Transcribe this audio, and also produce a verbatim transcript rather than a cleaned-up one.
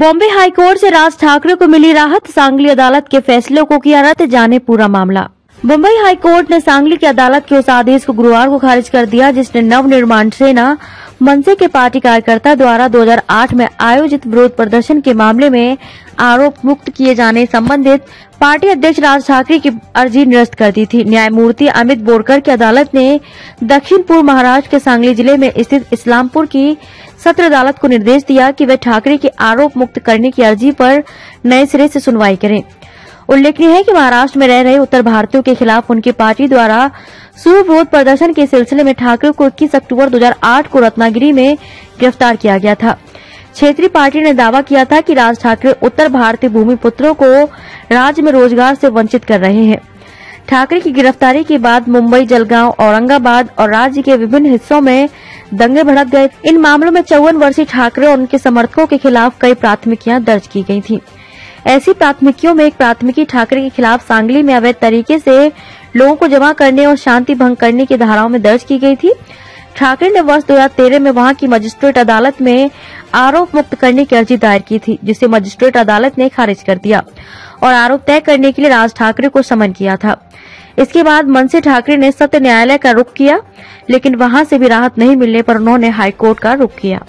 Bombay high court से राज ठाकरे को मिली राहत, सांगली अदालत के फैसलों को किया रद्द, जाने पूरा मामला। मुंबई हाई कोर्ट ने सांगली की अदालत के उस आदेश को गुरुवार को खारिज कर दिया जिसने नव निर्माण सेना मनसे के पार्टी कार्यकर्ता द्वारा दो हज़ार आठ में आयोजित विरोध प्रदर्शन के मामले में आरोप मुक्त किए जाने संबंधित पार्टी अध्यक्ष राज ठाकरे की अर्जी निरस्त कर दी थी। न्यायमूर्ति अमित बोरकर की अदालत ने दक्षिण पूर्व महाराष्ट्र के सांगली जिले में स्थित इस्लामपुर की सत्र अदालत को निर्देश दिया कि वे ठाकरे के आरोप मुक्त करने की अर्जी पर नए सिरे से सुनवाई करें। उल्लेखनीय है कि महाराष्ट्र में रह रहे उत्तर भारतीयों के खिलाफ उनकी पार्टी द्वारा शुरू विरोध प्रदर्शन के सिलसिले में ठाकरे को इक्कीस अक्टूबर दो हज़ार आठ को रत्नागिरी में गिरफ्तार किया गया था। क्षेत्रीय पार्टी ने दावा किया था कि राज ठाकरे उत्तर भारतीय भूमिपुत्रों को राज्य में रोजगार से वंचित कर रहे हैं। ठाकरे की गिरफ्तारी के बाद मुंबई, जलगांव, औरंगाबाद और राज्य के विभिन्न हिस्सों में दंगे भड़क गए। इन मामलों में चौवन वर्षीय ठाकरे और उनके समर्थकों के खिलाफ कई प्राथमिकियां दर्ज की गयी थी। ऐसी प्राथमिकियों में एक प्राथमिकी ठाकरे के खिलाफ सांगली में अवैध तरीके से लोगों को जमा करने और शांति भंग करने की धाराओं में दर्ज की गई थी। ठाकरे ने वर्ष दो हज़ार तेरह में वहां की मजिस्ट्रेट अदालत में आरोप मुक्त करने की अर्जी दायर की थी जिसे मजिस्ट्रेट अदालत ने खारिज कर दिया और आरोप तय करने के लिए राज ठाकरे को समन किया था। इसके बाद मनसे ठाकरे ने सत्र न्यायालय का रुख किया, लेकिन वहां से भी राहत नहीं मिलने पर उन्होंने हाईकोर्ट का रुख किया।